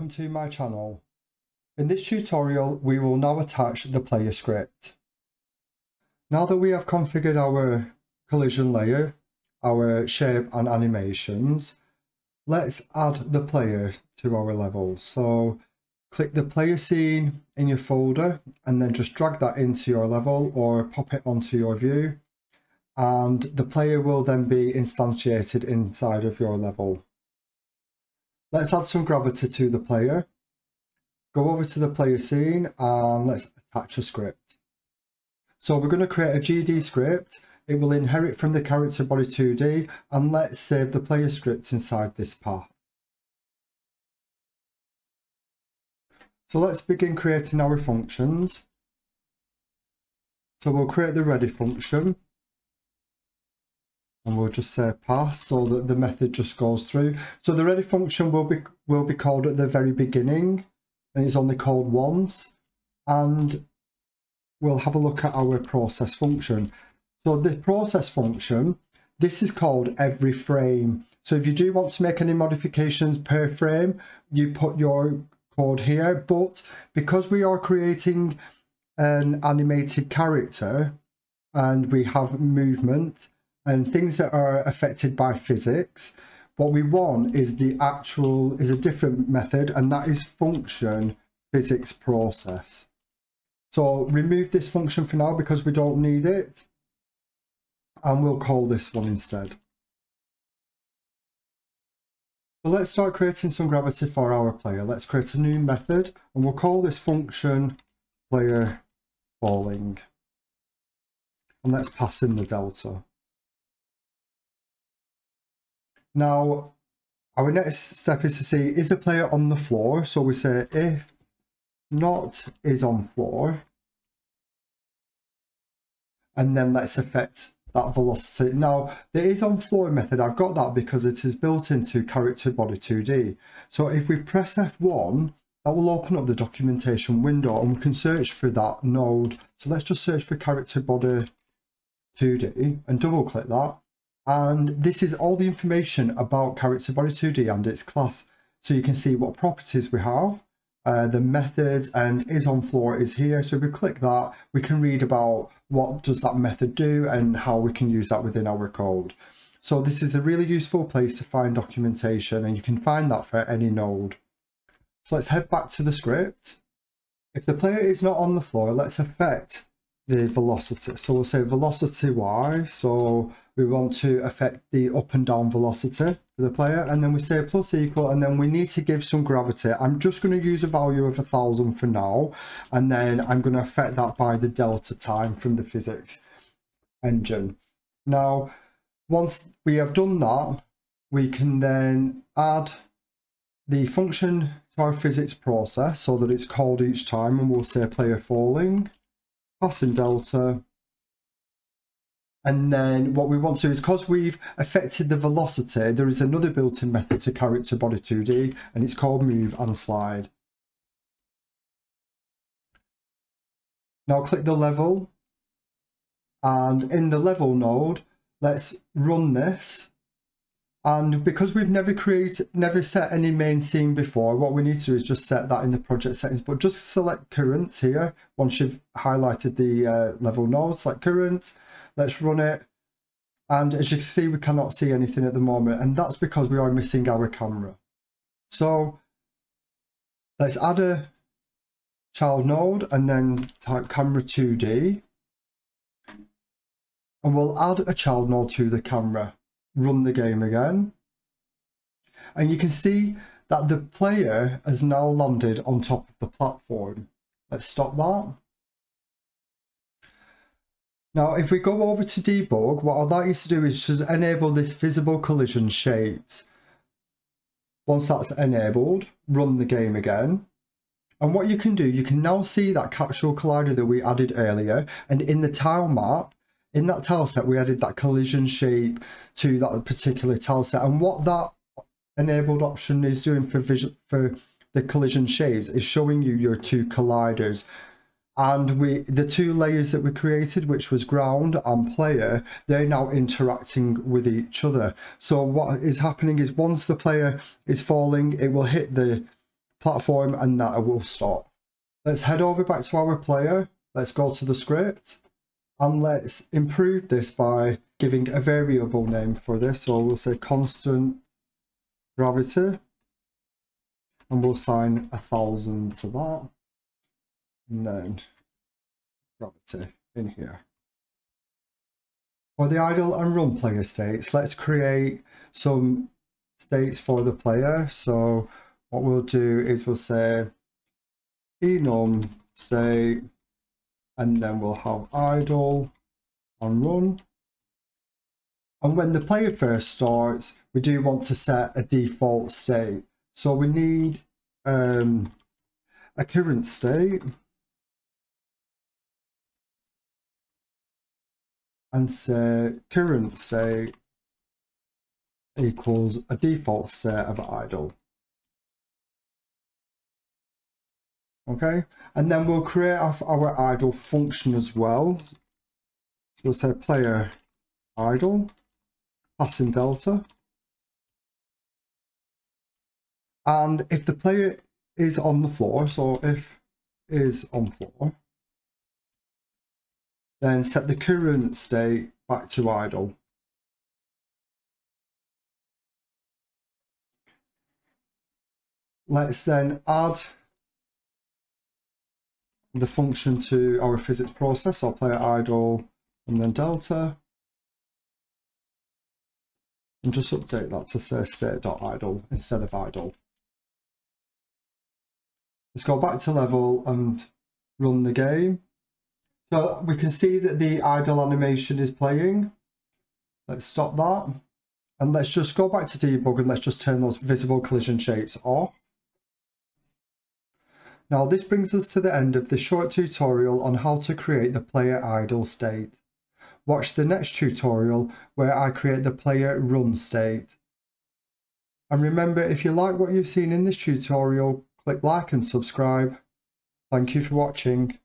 welcome to my channel. In this tutorial we will now attach the player script. Now that we have configured our collision layer, our shape and animations, let's add the player to our level. So click the player scene in your folder and then just drag that into your level or pop it onto your view, and the player will then be instantiated inside of your level. Let's add some gravity to the player. Go over to the player scene and let's attach a script. So we're going to create a GDScript. It will inherit from the CharacterBody2D, and let's save the player script inside this path. So let's begin creating our functions. So we'll create the ready function and we'll just say pass so that the method just goes through. So the ready function will be called at the very beginning, and it's only called once, and we'll have a look at our process function. So the process function, this is called every frame. So if you do want to make any modifications per frame, you put your code here, but because we are creating an animated character and we have movement and things that are affected by physics, what we want is a different method, and that is function physics process. So remove this function for now because we don't need it, and we'll call this one instead. So let's start creating some gravity for our player. Let's create a new method and we'll call this function player falling, and let's pass in the delta. Now our next step is to see, is the player on the floor? So we say if not is on floor, and then let's affect that velocity. Now the is on floor method, I've got that because it is built into CharacterBody2D. So if we press F1, that will open up the documentation window and we can search for that node. So let's just search for CharacterBody2D and double click that, and this is all the information about CharacterBody2D and its class. So you can see what properties we have, the methods, and is on floor is here. So if we click that, we can read about what does that method do and how we can use that within our code. So this is a really useful place to find documentation, and you can find that for any node. So let's head back to the script. If the player is not on the floor, let's affect the velocity. So we'll say velocity y, so we want to affect the up and down velocity for the player, and then we say plus equal, and then we need to give some gravity. I'm just going to use a value of 1,000 for now, and then I'm going to affect that by the delta time from the physics engine. Now once we have done that, we can then add the function to our physics process so that it's called each time, and we'll say player falling, passing delta, and then what we want to do is, because we've affected the velocity, there is another built-in method to CharacterBody2D and it's called move and slide. Now click the level, and in the level node let's run this, and because we've never set any main scene before, what we need to do is just set that in the project settings, but just select current here. Once you've highlighted the level node, select current, let's run it, and as you can see we cannot see anything at the moment, and that's because we are missing our camera. So let's add a child node and then type Camera2D, and we'll add a child node to the camera. Run the game again, and you can see that the player has now landed on top of the platform. Let's stop that. Now if we go over to debug, what I'd like you to do is just enable this visible collision shapes. Once that's enabled, run the game again, and what you can do, you can now see that capsule collider that we added earlier, and in the tile map, in that tile set, we added that collision shape to that particular tile set, and what that enabled option is doing for the collision shapes is showing you your two colliders, and the two layers that we created, which was ground and player, they're now interacting with each other. So what is happening is once the player is falling, it will hit the platform, and that I will stop. Let's head over back to our player. Let's go to the script and let's improve this by giving a variable name for this. So we'll say constant gravity, and we'll assign 1,000 to that, and then gravity in here. For the idle and run player states, let's create some states for the player. So what we'll do is we'll say enum state, and then we'll have idle and run. And when the player first starts, we do want to set a default state. So we need a current state and say current state equals a default state of idle. Okay, and then we'll create our idle function as well. So we'll say player idle, passing delta. And if the player is on the floor, so if is on floor, then set the current state back to idle. Let's then add the function to our physics process, so player idle and then delta, and just update that to say state.idle instead of idle. Let's go back to level and run the game. So we can see that the idle animation is playing. Let's stop that, and let's just go back to debug, and let's just turn those visible collision shapes off. Now this brings us to the end of this short tutorial on how to create the player idle state. Watch the next tutorial where I create the player run state. And remember, if you like what you've seen in this tutorial, click like and subscribe. Thank you for watching.